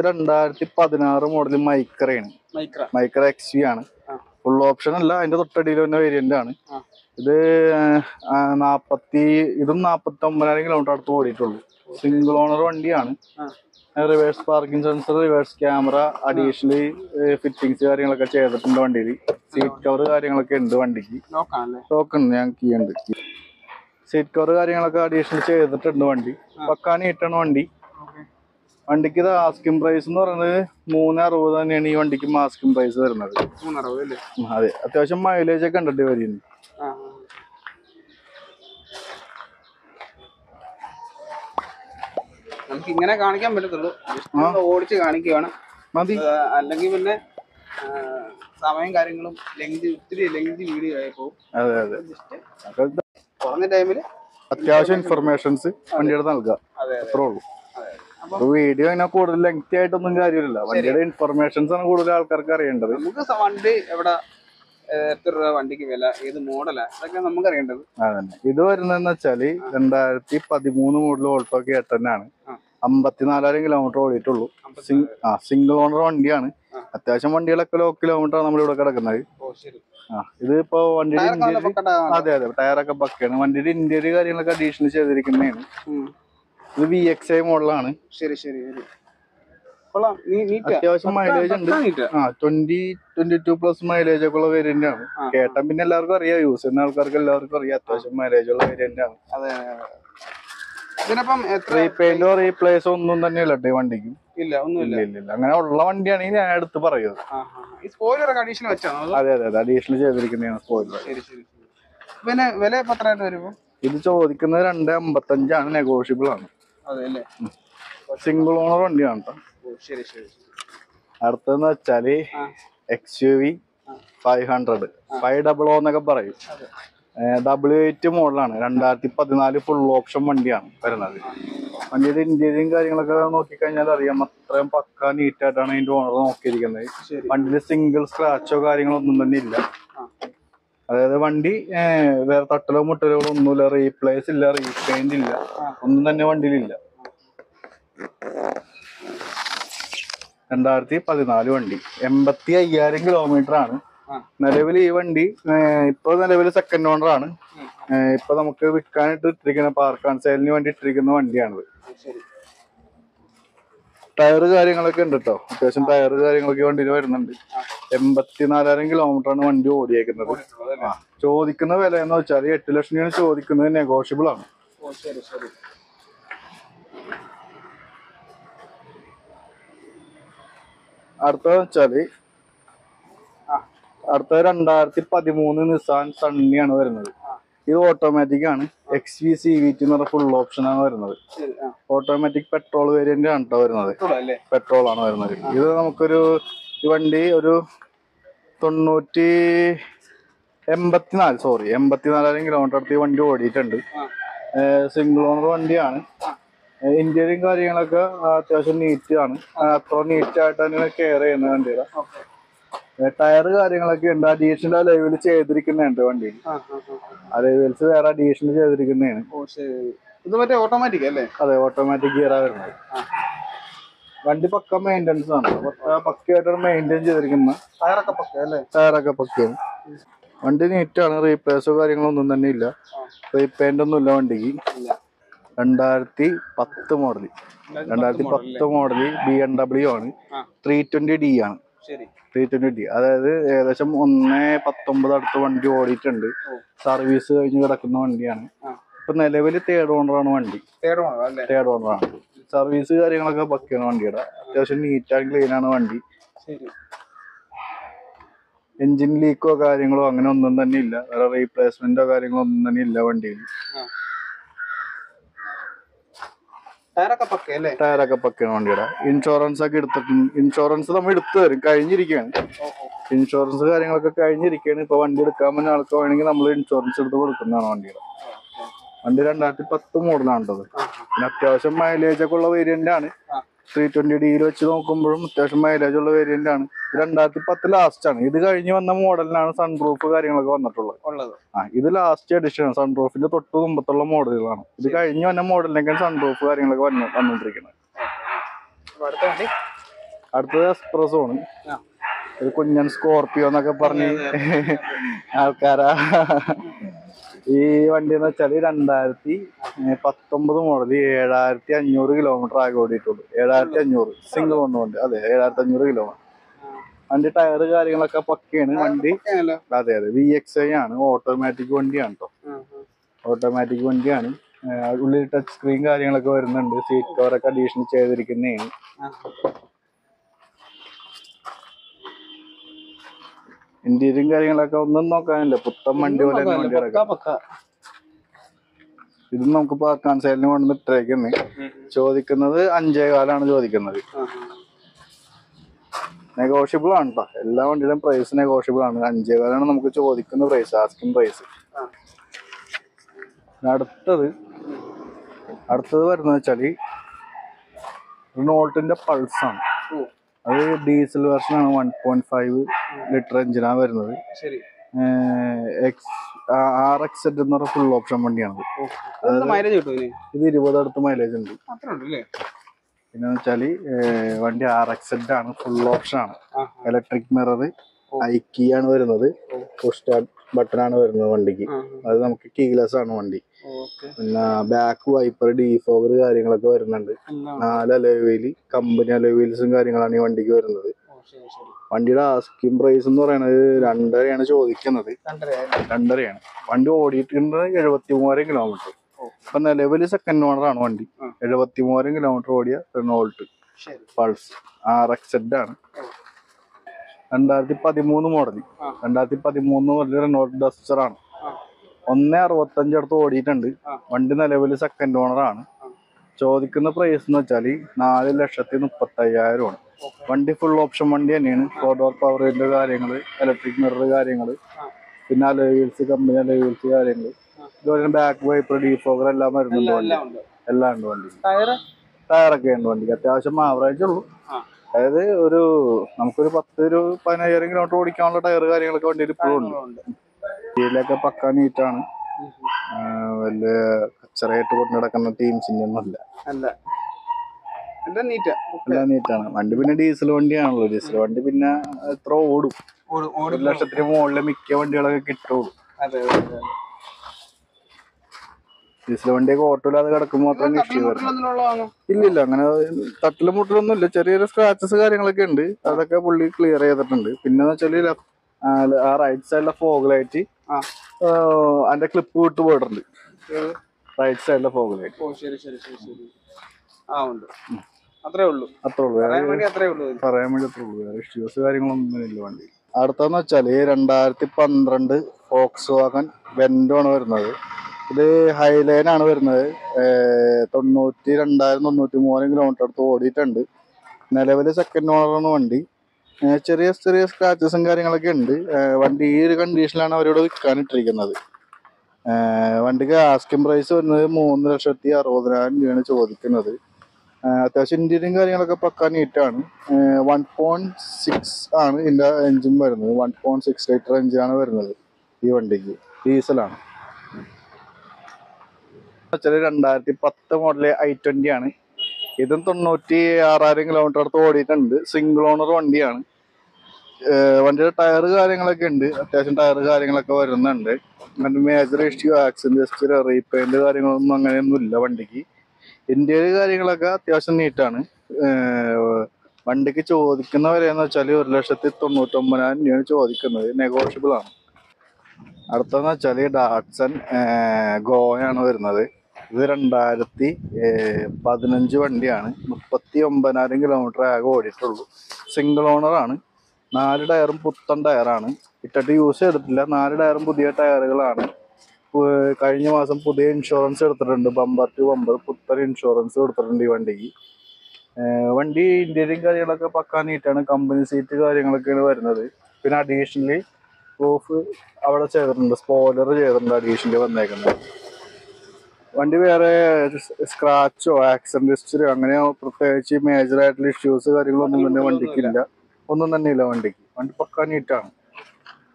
രണ്ടായിരത്തി പതിനാറ് മോഡൽ മൈക്രയാണ്. മൈക്ര എക്സ് വി ആണ്. ഫുൾ ഓപ്ഷൻ അല്ല, അതിന്റെ തൊട്ടടിയിൽ വന്ന വേരിയന്റ് ആണ് ഇത്. നാപ്പത്തി ഇതും നാപ്പത്തി ഒമ്പതിനായിരം കിലോമീറ്റർ അടുത്ത് ഓടിയിട്ടുള്ളൂ. സിംഗിൾ ഓണർ വണ്ടിയാണ്. Reverse parking sensor, reverse camera, additional fittings കാര്യങ്ങളൊക്കെ ചെയ്തിട്ടുണ്ട് വണ്ടിയിൽ. സീറ്റ് കവർ കാര്യങ്ങളൊക്കെ ഉണ്ട് വണ്ടിക്ക്. ടോക്കൺ ഞാൻ കീയുണ്ട്. സീറ്റ് കവർ കാര്യങ്ങളൊക്കെ അഡീഷണൽ ചെയ്തിട്ടുണ്ട് വണ്ടി. പക്കാ നീട്ടാണ് വണ്ടി. വണ്ടിക്ക് ഇത് ആസ്കിംഗ് പ്രൈസ് എന്ന് പറയുന്നത് മൂന്ന് അറുപത് തന്നെയാണ് ഈ വണ്ടിക്ക് ആസ്കിംഗ് പ്രൈസ് വരുന്നത്. അതെ, അത്യാവശ്യം മൈലേജ് ഒക്കെ കണ്ടിട്ട് വരുന്നു. നമുക്ക് ഇങ്ങനെ കാണിക്കാൻ പറ്റത്തുള്ളൂ. ഓടിച്ച് കാണിക്കുകയാണ് മതി, അല്ലെങ്കിൽ പിന്നെ സമയം കാര്യങ്ങളും ലെങ്ത് ഒത്തിരി ലെങ്ത് വീഡിയോ ആയി പോകും. അതെ അതെ, കുറഞ്ഞ ടൈമില് അത്യാവശ്യം ഇൻഫർമേഷൻസ് വണ്ടിയുടെ നൽകാം, അത്രേ ഉള്ളൂ. വീഡിയോ അങ്ങനെ കൂടുതൽ ലെങ്തി ആയിട്ടൊന്നും കാര്യമില്ല. വണ്ടിയുടെ ഇൻഫർമേഷൻസ് ആണ് കൂടുതൽ ആൾക്കാർക്ക് അറിയേണ്ടത്. നമുക്ക് വണ്ടി എവിടെ എത്ര രൂപ വണ്ടിക്ക് വില, ഏത് മോഡലാ, അതൊക്കെ നമുക്ക് അറിയേണ്ടത്. അതന്നെ ഇത് വരുന്നതെന്ന് വെച്ചാല് രണ്ടായിരത്തി പതിമൂന്ന് മോഡൽ ഓൾട്ടോ കേട്ടന്നാണ്. അമ്പത്തിനാലായിരം കിലോമീറ്റർ ഓടിയിട്ടുള്ളൂ. ആ സിംഗിൾ ഓണർ വണ്ടിയാണ്. അത്യാവശ്യം വണ്ടികളൊക്കെ ലോ കിലോമീറ്റർ ആണ് നമ്മളിവിടെ കിടക്കുന്നത്. ആ ഇതിപ്പോ വണ്ടിയുടെ അതെ അതെ ടയറൊക്കെ പക്കയാണ്. വണ്ടിയുടെ ഇന്റീരിയർ കാര്യങ്ങളൊക്കെ അഡീഷണൽ ചെയ്തിരിക്കുന്നതാണ്. ഇത് വി എക്സ് ഐ മോഡലാണ്. ശരി ശരി. അത്യാവശ്യം മൈലേജ് ഉണ്ട്. ആ twenty twenty two plus mileage ഒക്കെ ഉള്ള വേരിയന്റ് ആണ്. കേട്ടാൽ പിന്നെ എല്ലാവർക്കും അറിയാം, യൂസ് ചെയ്യുന്ന ആൾക്കാർക്ക് എല്ലാവർക്കും അറിയാം. അത്യാവശ്യം മൈലേജ് ഉള്ള വേരിയന്റ് ആണ്. റീപെയിന്റോ റീപ്ലേസോ ഒന്നും തന്നെ ഇല്ലട്ടെ വണ്ടിക്ക്. ഇല്ല ഒന്നുമില്ല, ഇല്ല. അങ്ങനെ ഉള്ള വണ്ടിയാണെങ്കിൽ ഞാൻ എടുത്ത് പറയുന്നത്. അതെ അതെ അതെ, അഡീഷണൽ ചെയ്തിരിക്കുന്നതാണ് സ്പോയിലർ. പിന്നെ വില പത്രമായിട്ട് വരുമ്പോ ഇത് ചോദിക്കുന്നത് രണ്ട് അമ്പത്തഞ്ചാണ്, നെഗോഷ്യബിൾ ആണ്. സിംഗിൾ ഓണർ വണ്ടിയാണ് കേട്ടോ. അടുത്തെന്ന് വെച്ചാല് X U V five hundred five double O എന്നൊക്കെ പറയും. ഡബിൾ എയ്റ്റ് മോഡലാണ്. രണ്ടായിരത്തി പതിനാല് ഫുൾ ഓപ്ഷൻ വണ്ടിയാണ് വരുന്നത്. വണ്ടിയുടെ ഇന്റീരിയറും കാര്യങ്ങളൊക്കെ നോക്കിക്കഴിഞ്ഞാൽ അറിയാം, അത്രയും പക്കാ നീറ്റായിട്ടാണ് അതിന്റെ ഓണർ നോക്കിയിരിക്കുന്നത്. വണ്ടിയിൽ സിംഗിൾ സ്ക്രാച്ചോ കാര്യങ്ങളോ ഒന്നും തന്നെ ഇല്ല. അതായത് വണ്ടി വേറെ തട്ടലോ മുട്ടലുകളോ ഒന്നുമില്ല. റീപ്ലേസ് ഇല്ല, റീപെയിന്റ് ഇല്ല, ഒന്നും തന്നെ വണ്ടിയിലില്ല. രണ്ടായിരത്തി പതിനാല് വണ്ടി. എൺപത്തി അയ്യായിരം കിലോമീറ്റർ ആണ് നിലവിൽ ഈ വണ്ടി. ഇപ്പൊ നിലവിൽ സെക്കൻഡ് ഓണർ ആണ്. ഇപ്പൊ നമുക്ക് വിൽക്കാനായിട്ട് ഇട്ടിരിക്കുന്ന പാർക്ക് ആൻഡ് സെയിലിന് വേണ്ടി ഇട്ടിരിക്കുന്ന വണ്ടിയാണിത്. ടയർ കാര്യങ്ങളൊക്കെ ഉണ്ട് കേട്ടോ. അത്യാവശ്യം ടയർ കാര്യങ്ങളൊക്കെ വണ്ടിയിൽ വരുന്നുണ്ട്. എൺപത്തിനാലായിരം കിലോമീറ്റർ ആണ് വണ്ടി ഓടിയേക്കുന്നത്. ചോദിക്കുന്ന വില എന്ന് വെച്ചാൽ എട്ട് ലക്ഷം രൂപയാണ് ചോദിക്കുന്നത്. നെഗോഷ്യബിൾ ആണ്. അടുത്തത് വെച്ചാല് അടുത്ത രണ്ടായിരത്തി പതിമൂന്ന് നിസാൻ സണ്ണിയാണ് വരുന്നത്. ഇത് ഓട്ടോമാറ്റിക് ആണ്. X V C V T എന്ന് പറഞ്ഞ ഫുൾ ഓപ്ഷൻ ആണ് വരുന്നത്. ഓട്ടോമാറ്റിക് പെട്രോൾ വേരിയന്റ് ആണ് കേട്ടോ വരുന്നത്. പെട്രോൾ ആണ് വരുന്നത്. ഇത് നമുക്കൊരു ഈ വണ്ടി ഒരു തൊണ്ണൂറ്റി എൺപത്തിനാല് സോറി എൺപത്തിനാലായിരം കിലോമീറ്റർ അടുത്ത് ഈ വണ്ടി ഓടിയിട്ടുണ്ട്. സിംഗിൾ ഓണർ വണ്ടിയാണ്. ഇന്റീരിയറും കാര്യങ്ങളൊക്കെ അത്യാവശ്യം നീറ്റ് ആണ്. അത്ര നീറ്റ് ആയിട്ടാണ് കെയർ ചെയ്യുന്നത് വണ്ടിയുടെ. ടയർ കാര്യങ്ങളൊക്കെ ഉണ്ട്. അഡീഷണൽ അലോയിൽ ചെയ്തിരിക്കുന്നുണ്ട് വണ്ടിയിൽ. അലോയിൽസ് വേറെ അഡീഷണൽ ചെയ്തിരിക്കുന്നതാണ്. ഇത് മറ്റേ ഓട്ടോമാറ്റിക് അല്ലേ? അതെ, ഓട്ടോമാറ്റിക് ഗിയറാ വരുന്നത്. വണ്ടി പക്ക മെയിൻ്റനൻസ് ആണ്. പക്കയായിട്ടാണ് മെയിൻറ്റെയിൻ ചെയ്തിരിക്കുന്നത്. ടയറൊക്കെ പക്ക അല്ലേ? ടയറൊക്കെ പക്കയാണ്. വണ്ടി നീറ്റാണ്. റീപ്ലേസോ കാര്യങ്ങളൊന്നും തന്നെ ഇല്ല. റീപെയിന്റ് ഒന്നും ഇല്ല വണ്ടിക്ക്. two thousand ten model two thousand ten model B M W ആണ് three twenty D ആണ് ശരി three twenty D അതായത് ഏകദേശം one nineteen അടുത്ത വണ്ടി ഓടിയിട്ടുണ്ട് സർവീസ് കഴിഞ്ഞ് കിടക്കുന്ന വണ്ടിയാണ് ഇപ്പോ നിലവിൽ തേർഡ് ഓണർ ആണ് വണ്ടി തേർഡ് ഓണർ അല്ലേ തേർഡ് ഓണർ ആണ് സർവീസ് കാര്യങ്ങളൊക്കെ പക്കയാണ് വണ്ടിയുടെ അത്യാവശ്യം നീറ്റ് ആൻഡ് ക്ലീൻ ആണ് വണ്ടി ശരി engine leak or കാര്യങ്ങളോ അങ്ങനെ ഒന്നും തന്നെ ഇല്ല വേറെ റീപ്ലേസ്മെന്റ് or കാര്യങ്ങളോ ഒന്നും തന്നെ ഇല്ല വണ്ടിയിൽ ടയറൊക്കെ പക്കയല്ലേ ടയറൊക്കെ പക്കയാണ് വണ്ടിയുടെ ഇൻഷുറൻസ് ഒക്കെ എടുത്തിട്ടുണ്ട് ഇൻഷുറൻസ് നമ്മൾ എടുത്തു തരും കഴിഞ്ഞിരിക്കുകയാണ് ഇൻഷുറൻസ് കാര്യങ്ങളൊക്കെ കഴിഞ്ഞിരിക്കുകയാണ് ഇപ്പോ വണ്ടി എടുക്കാൻ വേണ്ടി ആൾക്ക് വേണമെങ്കിൽ നമ്മൾ ഇൻഷുറൻസ് എടുത്ത് കൊടുക്കുന്നതാണ് വണ്ടിയുടെ വണ്ടി twenty ten മോഡലാണ് ട്ടോ പിന്നെ അത്യാവശ്യം മൈലേജ് ഒക്കെ ഉള്ള വേരിയന്റ് ആണ് three twenty D വെച്ച് നോക്കുമ്പോഴും അത്യാവശ്യം മൈലേജ് ഉള്ള വേരിയന്റ് ആണ് twenty ten ലാസ്റ്റ് ആണ് ഇത് കഴിഞ്ഞ് വന്ന മോഡലിനാണ് സൺപ്രൂഫ് കാര്യങ്ങളൊക്കെ വന്നിട്ടുള്ളത് ആ ഇത് ലാസ്റ്റ് എഡിഷൻ ആണ് സൺപ്രൂഫിന്റെ തൊട്ട് മുമ്പത്തുള്ള മോഡലുകളാണ് ഇത് കഴിഞ്ഞ് വന്ന മോഡലിനൊക്കെയാണ് സൺപ്രൂഫ് കാര്യങ്ങളൊക്കെ വന്നു വന്നുകൊണ്ടിരിക്കുന്നത് അടുത്തത് എക്സ്പ്രസ് ആണ് ഒരു കുഞ്ഞൻ സ്കോർപിയോ എന്നൊക്കെ പറഞ്ഞ് ആൾക്കാരാ ഈ വണ്ടി എന്ന് വെച്ചാൽ രണ്ടായിരത്തി പത്തൊമ്പത് മോഡൽ ഏഴായിരത്തി അഞ്ഞൂറ് കിലോമീറ്റർ ആകെ ഓടിയിട്ടുള്ളൂ ഏഴായിരത്തി അഞ്ഞൂറ് സിംഗിൾ വന്ന വണ്ടി അതെ ഏഴായിരത്തി അഞ്ഞൂറ് കിലോമീറ്റർ വണ്ടി ടയറ് കാര്യങ്ങളൊക്കെ പക്കയാണ് വണ്ടി അതെ അതെ വി എക്സ് ഐ ആണ് ഓട്ടോമാറ്റിക് വണ്ടിയാണ് കേട്ടോ ഓട്ടോമാറ്റിക് വണ്ടിയാണ് ഉള്ളിൽ ടച്ച് സ്ക്രീൻ കാര്യങ്ങളൊക്കെ വരുന്നുണ്ട് സീറ്റ് കവറൊക്കെ അഡീഷണൽ ചെയ്തിരിക്കുന്നതാണ് ഇന്റീരിയറും കാര്യങ്ങളൊക്കെ ഒന്നും നോക്കാനില്ല പുത്തൻ വണ്ടി പോലെ ഇത് നമുക്ക് പാർക്കാൻ സൈഡിന് കൊണ്ടുവന്ന് ഇട്ടേക്കുന്നേ ചോദിക്കുന്നത് അഞ്ചേകാലാണ് ചോദിക്കുന്നത് നെഗോഷ്യബിൾ ആണ് കേട്ടോ എല്ലാ വണ്ടിയുടെയും പ്രൈസ് നെഗോഷ്യബിൾ ആണ് അഞ്ചേകാലാണ് നമുക്ക് ചോദിക്കുന്ന പ്രൈസ് ആസ്കിങ് പ്രൈസ് അടുത്തത് അടുത്തത് വരുന്നത് വെച്ചാല് റിനോൾട്ടിന്റെ പൾസാണ് അത് ഡീസൽ വെർഷൻ ആണ് വൺ പോയിന്റ് ഫൈവ് ലിറ്റർ എഞ്ചിനാണ് വരുന്നത് ഫുൾ ഓപ്ഷൻ വണ്ടിയാണ് ഇത് ഇരുപത് അടുത്ത് മൈലേജ് ഉണ്ട് പിന്നെ വെച്ചാല് വണ്ടി ആർ എക്സെഡ് ആണ് ഫുൾ ഓപ്ഷൻ ആണ് ഇലക്ട്രിക് മിറർ ഐ കീ ആണ് വരുന്നത് പുഷ് സ്റ്റാർട്ട് ബട്ടൺ ആണ് വരുന്നത് വണ്ടിക്ക് അത് നമുക്ക് കീലെസ് ആണ് വണ്ടി പിന്നെ ബാക്ക് വൈപ്പർ ഡീഫോഗർ കാര്യങ്ങളൊക്കെ വരുന്നുണ്ട് നാല് അലോയിൽ കമ്പനി അലോയിൽസും കാര്യങ്ങളാണ് ഈ വണ്ടിക്ക് വരുന്നത് വണ്ടിയുടെ ആസ്കിങ് പ്രൈസ് എന്ന് പറയുന്നത് രണ്ടരയാണ് ചോദിക്കുന്നത് രണ്ടരയാണ് വണ്ടി ഓടിയിട്ടുണ്ട് എഴുപത്തി മൂവായിരം കിലോമീറ്റർ ഇപ്പൊ നിലവില് സെക്കൻഡ് ഓണർ ആണ് വണ്ടി എഴുപത്തി മൂവായിരം കിലോമീറ്റർ ഓടിയ റിനോൾട്ട് പൾസ് ആർ എക്സെഡ് ആണ് രണ്ടായിരത്തി പതിമൂന്ന് മോഡൽ രണ്ടായിരത്തി പതിമൂന്ന് മോഡൽ റിനോൾട്ട് ഡസ്റ്റർ ആണ് ഒന്ന് അറുപത്തഞ്ച് അടുത്ത് ഓടിയിട്ടുണ്ട് വണ്ടി നിലവില് സെക്കൻഡ് ഓണർ ആണ് ചോദിക്കുന്ന പ്രൈസ് എന്ന് വെച്ചാൽ നാല് ലക്ഷത്തി മുപ്പത്തി അയ്യായിരം ആണ് വണ്ടി ഫുൾ ഓപ്ഷൻ വണ്ടി തന്നെയാണ് ഫോർ ഡോർ പവർ വിൻഡോ കാര്യങ്ങള് ഇലക്ട്രിക് മിറർ കാര്യങ്ങള് പിന്നെ alloy wheels company alloy wheels കാര്യങ്ങള് ഇതുപോലെ ബാക്ക് വൈപ്പർ ഡീഫോഗർ എല്ലാം വരുന്നുണ്ട് വണ്ടി എല്ലാം ഉണ്ട് വണ്ടി ടയറൊക്കെ ഉണ്ട് വണ്ടിക്ക് അത്യാവശ്യം ആവറേജ് ഉള്ളൂ അതായത് ഒരു നമുക്കൊരു പത്ത് ഒരു പതിനയ്യായിരം കിലോമീറ്റർ ഓടിക്കാനുള്ള ടയർ കാര്യങ്ങളൊക്കെ വണ്ടിയിൽ ഇപ്പോഴും ഉണ്ട് ഇതിലൊക്കെ പക്കാ നീറ്റാണ് വലിയ കച്ചറയായിട്ട് കൊണ്ട് നടക്കുന്ന ടീംസിന്റെ ഒന്നും അല്ല എല്ലാം നീറ്റാണ് വണ്ടി പിന്നെ ഡീസൽ വണ്ടിയാണല്ലോ ഡീസൽ വണ്ടി പിന്നെ എത്ര ഓടും ഒരു ലക്ഷത്തിന് മുകളിലെ മിക്ക വണ്ടികളൊക്കെ കിട്ടുള്ളൂ ഡീസൽ വണ്ടിയൊക്കെ ഓട്ടോയില്ലാതെ കിടക്കുമ്പോ മാത്രം ഇല്ലില്ല അങ്ങനെ തട്ടിലും മുട്ടിലൊന്നും ഇല്ല ചെറിയൊരു സ്ക്രാച്ചസ് കാര്യങ്ങളൊക്കെ ഉണ്ട് അതൊക്കെ പുള്ളി ക്ലിയർ ചെയ്തിട്ടുണ്ട് പിന്നെ വെച്ചാല് ആ റൈറ്റ് സൈഡിലെ ഫോഗ് ലൈറ്റ് അതിന്റെ ക്ലിപ്പ് വിട്ട് പോയിട്ടുണ്ട് റൈറ്റ് സൈഡിലെ ഫോഗ് ലൈറ്റ് അത്രേ ഉള്ളൂ അത്രേ ഉള്ളൂ പറയാൻ വേണ്ടി അത്രേ ഉള്ളൂ വേറെ ഇഷ്യൂസ് കാര്യങ്ങളൊന്നും ഇല്ല വണ്ടി അടുത്തെന്ന് വെച്ചാല് രണ്ടായിരത്തി പന്ത്രണ്ട് ഫോക്സ് വാഗൻ വെന്റോ ആണ് വരുന്നത് ഇത് ഹൈലൈൻ ആണ് വരുന്നത് തൊണ്ണൂറ്റി രണ്ടായിരം തൊണ്ണൂറ്റി മൂവായിരം കിലോമീറ്റർ അടുത്ത് ഓടിയിട്ടുണ്ട് നിലവില് സെക്കൻഡ് ഓണറാണ് വണ്ടി ചെറിയ ചെറിയ സ്ക്രാച്ചസും കാര്യങ്ങളൊക്കെ ഉണ്ട് വണ്ടി ഈ ഒരു കണ്ടീഷനിലാണ് അവരോട് വിൽക്കാനിട്ടിരിക്കുന്നത് വണ്ടിക്ക് ആസ്കിങ് പ്രൈസ് വരുന്നത് മൂന്ന് ലക്ഷത്തി അറുപതിനായിരം രൂപയാണ് ചോദിക്കുന്നത് അത്യാവശ്യം ഇന്റീരിയറും കാര്യങ്ങളൊക്കെ പക്കാ നീറ്റാണ് വൺ പോയിന്റ് സിക്സ് ആണ് ഇതിന്റെ എഞ്ചിൻ വരുന്നത് വൺ പോയിന്റ് സിക്സ് ലിറ്റർ എഞ്ചിനാണ് വരുന്നത് ഈ വണ്ടിക്ക് ഡീസലാണ് വെച്ചാൽ രണ്ടായിരത്തി പത്ത് മോഡല് ഐ ട്വന്റി ആണ് ഇതും തൊണ്ണൂറ്റി ആറായിരം കിലോമീറ്റർ അടുത്ത് ഓടിയിട്ടുണ്ട് സിംഗിൾ ഓണർ വണ്ടിയാണ് വണ്ടിയുടെ ടയർ കാര്യങ്ങളൊക്കെ ഉണ്ട്, അത്യാവശ്യം ടയർ കാര്യങ്ങളൊക്കെ വരുന്നുണ്ട്. അങ്ങനെ major issue accident history repaint കാര്യങ്ങളൊന്നും അങ്ങനെയൊന്നും ഇല്ല വണ്ടിക്ക്. ഇന്ത്യയിൽ കാര്യങ്ങളൊക്കെ അത്യാവശ്യം നീറ്റാണ്. വണ്ടിക്ക് ചോദിക്കുന്ന വിലയെന്ന് വെച്ചാൽ ഒരു ലക്ഷത്തി തൊണ്ണൂറ്റൊമ്പതിനായിരം രൂപയാണ് ചോദിക്കുന്നത്, നെഗോഷ്യബിൾ ആണ്. അടുത്തതെന്ന് വെച്ചാൽ ഡാറ്റ്സൺ ഗോയാണ് വരുന്നത്. ഇത് രണ്ടായിരത്തി പതിനഞ്ച് വണ്ടിയാണ്. മുപ്പത്തി ഒമ്പതിനായിരം കിലോമീറ്റർ ആകെ ഓടിയിട്ടുള്ളൂ. സിംഗിൾ ഓണറാണ്. നാല് ടയറും പുത്തൻ ടയറാണ്, ഇട്ടിട്ട് യൂസ് ചെയ്തിട്ടില്ല. നാല് ടയറും പുതിയ ടയറുകളാണ്. കഴിഞ്ഞ മാസം പുതിയ ഇൻഷുറൻസ് എടുത്തിട്ടുണ്ട്, ബമ്പർ ടു ബമ്പർ പുത്തൻ ഇൻഷുറൻസ് കൊടുത്തിട്ടുണ്ട് ഈ വണ്ടിക്ക്. വണ്ടി ഇന്ത്യയിലും കാര്യങ്ങളൊക്കെ പക്കാ നീറ്റാണ്. കമ്പനി സീറ്റ് കാര്യങ്ങളൊക്കെയാണ് വരുന്നത്. പിന്നെ അഡീഷണലി പ്രൂഫ് അവിടെ ചെയ്തിട്ടുണ്ട്, സ്പോയിലർ ചെയ്തിട്ടുണ്ട് അഡീഷണലി വന്നേക്കുന്നത്. വണ്ടി വേറെ സ്ക്രാച്ചോ ആക്സിഡന്റ് ഹിസ്റ്ററിയോ അങ്ങനെയോ പ്രത്യേകിച്ച് മേജറായിട്ടുള്ള ഇഷ്യൂസ് കാര്യങ്ങളൊന്നും തന്നെ വണ്ടിക്കില്ല, ഒന്നും തന്നെ ഇല്ല വണ്ടിക്ക്. വണ്ടി പക്കാ നീറ്റാണ്.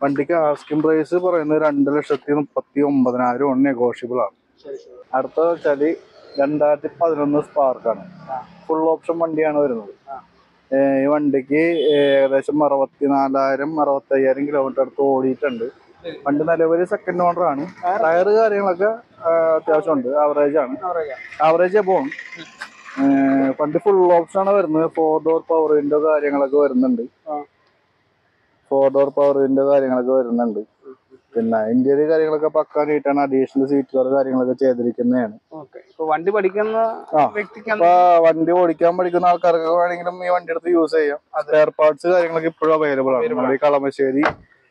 വണ്ടിക്ക് ആസ്കിംഗ് പ്രൈസ് പറയുന്നത് രണ്ട് ലക്ഷത്തി മുപ്പത്തി ഒമ്പതിനായിരം ഒന്ന് നെഗോഷ്യബിൾ ആണ്. അടുത്തത് വെച്ചാൽ രണ്ടായിരത്തി പതിനൊന്ന് സ്പാർക്കാണ്. ഫുൾ ഓപ്ഷൻ വണ്ടിയാണ് വരുന്നത്. ഈ വണ്ടിക്ക് ഏകദേശം അറുപത്തിനാലായിരം അറുപത്തയ്യായിരം കിലോമീറ്റർ അടുത്ത് ഓടിയിട്ടുണ്ട്. വണ്ടി നിലവിൽ സെക്കൻഡ് ഓണറാണ്. ടയർ കാര്യങ്ങളൊക്കെ അത്യാവശ്യം ഉണ്ട്, ആവറേജ് ആണ്, ആവറേജേ പോകും. വണ്ടി ഫുൾ ഓപ്ഷൻ ആണ് വരുന്നത്. ഫോർ ഡോർ പവർ വിൻഡോ കാര്യങ്ങളൊക്കെ വരുന്നുണ്ട്, ഫോർ ഡോർ പവർ വിൻഡോ കാര്യങ്ങളൊക്കെ വരുന്നുണ്ട് പിന്നെ ഇന്ത്യയിലെ കാര്യങ്ങളൊക്കെ പക്കാ നീട്ടാണ്. അഡീഷണൽ സീറ്റുകൾ കാര്യങ്ങളൊക്കെ ചെയ്തിരിക്കുന്നതാണ്. വണ്ടി പഠിക്കുന്ന വണ്ടി ഓടിക്കാൻ പഠിക്കുന്ന ആൾക്കാർക്ക് വേണമെങ്കിലും ഈ വണ്ടി എടുത്ത് യൂസ് ചെയ്യാം. സ്പെയർ പാർട്സ് കാര്യങ്ങളൊക്കെ ഇപ്പോഴും അവൈലബിൾ ആണ്. നമ്മുടെ കളമശ്ശേരി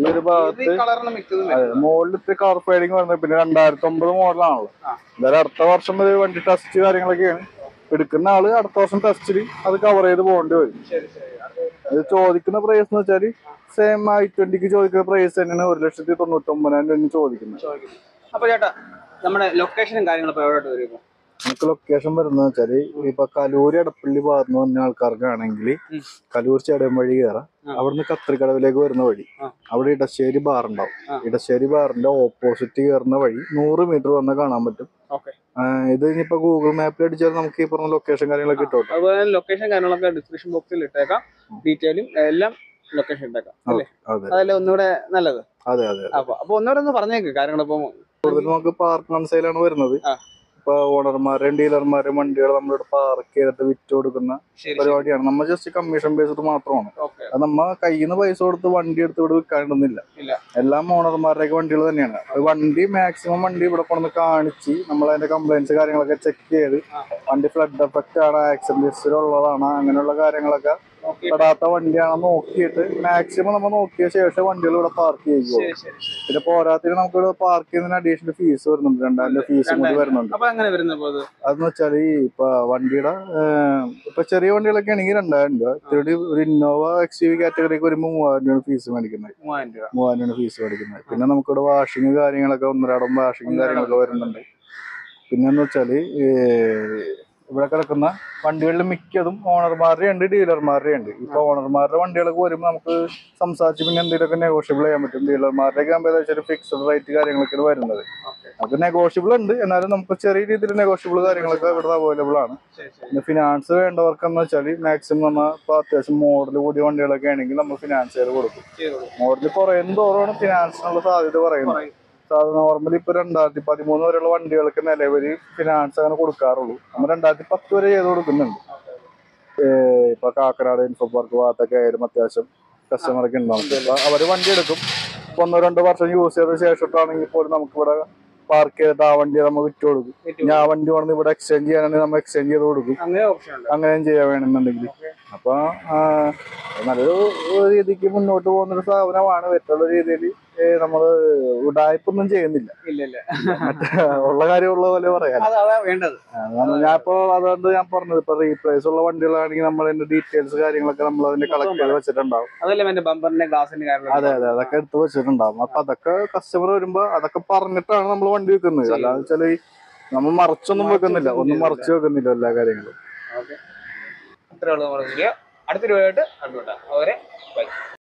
ഈ ഒരു ഭാഗത്ത് മോളിൽ ഇത്തിരി കളർ ഫേഡിങ് വരുന്നത്. പിന്നെ രണ്ടായിരത്തി ഒമ്പത് മോഡലാണല്ലോ. എന്തായാലും അടുത്ത വർഷം ഒരു വണ്ടി ടെസ്റ്റ് കാര്യങ്ങളൊക്കെയാണ് എടുക്കുന്ന ആള്. അടുത്ത വർഷം ടെസ്റ്റില് അത് കവർ ചെയ്ത് പോകേണ്ടി വരും. അത് ചോദിക്കുന്ന പ്രൈസ് എന്ന് വെച്ചാല് സെയിം ഐ ട്വന്റിക്ക് ചോദിക്കുന്ന പ്രൈസ് തന്നെയാണ്. ഒരു ലക്ഷത്തി തൊണ്ണൂറ്റൊമ്പതിനായിരം ചോദിക്കുന്നത്. അപ്പൊ ചേട്ടാ നമ്മുടെ ലൊക്കേഷനും കാര്യങ്ങളും നമുക്ക് ലൊക്കേഷൻ വരുന്നത് വെച്ചാല് ഇപ്പൊ കലൂർ എടപ്പള്ളി ഭാഗത്ത് നിന്ന് ആൾക്കാർക്കാണെങ്കിൽ കലൂർ ചേടയം വഴി കയറാം. അവിടുന്ന് കത്രിക്കടവിലേക്ക് വരുന്ന വഴി അവിടെ ഇടശ്ശേരി ബാർ ഉണ്ടാവും. ഇടശ്ശേരി ബാറിന്റെ ഓപ്പോസിറ്റ് കയറുന്ന വഴി നൂറ് മീറ്റർ വന്ന് കാണാൻ പറ്റും. ഇത് ഇനിയിപ്പോ ഗൂഗിൾ മാപ്പിൽ അടിച്ചാൽ നമുക്ക് ഈ പറഞ്ഞ ലൊക്കേഷൻ കാര്യങ്ങളൊക്കെ കിട്ടും. അതുപോലെ ലൊക്കേഷൻ കാര്യങ്ങളൊക്കെ ഡിസ്ക്രിപ്ഷൻ ബോക്സിൽ ഇട്ടേക്കാം. ഡീറ്റെയിലും എല്ലാം ലൊക്കേഷൻ ഇട്ടേക്കാം. അതല്ലേ ഒന്നുകൂടെ നല്ലത്. അതെ അതെ. അപ്പൊ അപ്പൊ ഒന്നുകൂടെ ഒന്ന് പറഞ്ഞേക്ക് കാര്യങ്ങൾ. ഇപ്പൊ കൂടുതൽ നമുക്ക് പാർക്ക് ഓൺ സെയിലാണ് വരുന്നത്. ഇപ്പൊ ഓണർമാരെയും ഡീലർമാരെയും വണ്ടികൾ നമ്മളിവിടെ പാർക്ക് ചെയ്തിട്ട് വിറ്റ് കൊടുക്കുന്ന പരിപാടിയാണ്. നമ്മൾ ജസ്റ്റ് കമ്മീഷൻ ബേസ്ഡ് മാത്രമാണ്. അത് നമ്മ കയ്യിൽ നിന്ന് പൈസ കൊടുത്ത് വണ്ടി എടുത്ത് ഇവിടെ വിൽക്കാണ്ടൊന്നുമില്ല. എല്ലാം ഓണർമാരുടെയൊക്കെ വണ്ടികൾ തന്നെയാണ്. വണ്ടി മാക്സിമം വണ്ടി ഇവിടെ കൊണ്ടുവന്ന് കാണിച്ച് നമ്മൾ അതിന്റെ കംപ്ലൈന്റ്സ് കാര്യങ്ങളൊക്കെ ചെക്ക് ചെയ്ത് വണ്ടി ഫ്ലഡ് എഫക്റ്റ് ആണ്, ആക്സിഡന്റ് ഹിസ്റ്ററി ഉള്ളതാണ്, അങ്ങനെയുള്ള കാര്യങ്ങളൊക്കെ പെടാത്ത വണ്ടിയാണ് നോക്കിയിട്ട് മാക്സിമം നമ്മൾ നോക്കിയ ശേഷം വണ്ടികൾ ഇവിടെ പാർക്ക് ചെയ്യുക. പിന്നെ പോരാത്തിന് നമുക്ക് ഇവിടെ പാർക്ക് ചെയ്യുന്നതിന് അഡീഷണൽ ഫീസ് വരുന്നുണ്ട്. രണ്ടായിരം ഫീസ് കൂടി വരുന്നുണ്ട്. അതെന്ന് വെച്ചാൽ ഈ ഇപ്പൊ വണ്ടിയുടെ ഇപ്പൊ ചെറിയ വണ്ടികളൊക്കെ ആണെങ്കിൽ രണ്ടായിരം രൂപ. ഇത്തിരി ഒരു ഇന്നോവ എക്സ്യുവി കാറ്റഗറിക്ക് വരുമ്പോ മൂവായിരം രൂപ ഫീസ് മേടിക്കുന്നത് മൂവായിരം രൂപ ഫീസ് മേടിക്കുന്നത്. പിന്നെ നമുക്കിവിടെ വാഷിങ് കാര്യങ്ങളൊക്കെ ഒന്നരാടം വാഷിങ് കാര്യങ്ങളൊക്കെ വരുന്നുണ്ട്. പിന്നെന്ന് വെച്ചാല് ഇവിടെ കിടക്കുന്ന വണ്ടികളിൽ മിക്കതും ഓണർമാരുടെ ഉണ്ട്, ഡീലർമാരുടെ ഉണ്ട്. ഇപ്പൊ ഓണർമാരുടെ വണ്ടികളൊക്കെ വരുമ്പോൾ നമുക്ക് സംസാരിച്ച് പിന്നെ എന്തെങ്കിലുമൊക്കെ നെഗോഷ്യബിൾ ചെയ്യാൻ പറ്റും. ഡീലർമാരുടെയൊക്കെ ആകുമ്പോൾ ഫിക്സഡ് റേറ്റ് കാര്യങ്ങളൊക്കെയാണ് വരുന്നത്. നമുക്ക് നെഗോഷ്യബിൾ ഉണ്ട്, എന്നാലും നമുക്ക് ചെറിയ രീതിയിൽ നെഗോഷ്യബിൾ കാര്യങ്ങളൊക്കെ ഇവിടെ അവൈലബിൾ ആണ്. പിന്നെ ഫിനാൻസ് വേണ്ടവർക്കെന്ന് വെച്ചാൽ മാക്സിമം നമ്മൾ ഇപ്പൊ അത്യാവശ്യം മോഡൽ കൂടിയ വണ്ടികളൊക്കെ ആണെങ്കിൽ നമ്മൾ ഫിനാൻസ് ചെയ്ത് കൊടുക്കും. മോഡൽ കുറയുന്നതോറാണ് ഫിനാൻസിനുള്ള സാധ്യത പറയുന്നത്. നോർമലി ഇപ്പൊ രണ്ടായിരത്തി പതിമൂന്ന് വരെയുള്ള വണ്ടികൾക്ക് നിലവില് ഫിനാൻസ് അങ്ങനെ കൊടുക്കാറുള്ളൂ. നമ്മൾ രണ്ടായിരത്തി പത്ത് വരെ ചെയ്ത് കൊടുക്കുന്നുണ്ട്. ഇപ്പൊ കാക്കനാട് ഇൻഫോ പാർക്ക് ഭാഗത്തൊക്കെ ആയാലും അത്യാവശ്യം കസ്റ്റമറൊക്കെ ഉണ്ടാവും. അവര് വണ്ടി എടുക്കും, ഒന്നോ രണ്ടോ വർഷം യൂസ് ചെയ്ത ശേഷമാണെങ്കിൽ പോലും നമുക്ക് ഇവിടെ park it down there with two. Now, when you only would extend here and I'm extend your road. And the option. And then you have an end. Upon the given note on the Savana, would I put in the Ill. I'm not sure what I'm doing. I'm not sure what I'm doing. Okay. I'm not sure what I'm doing.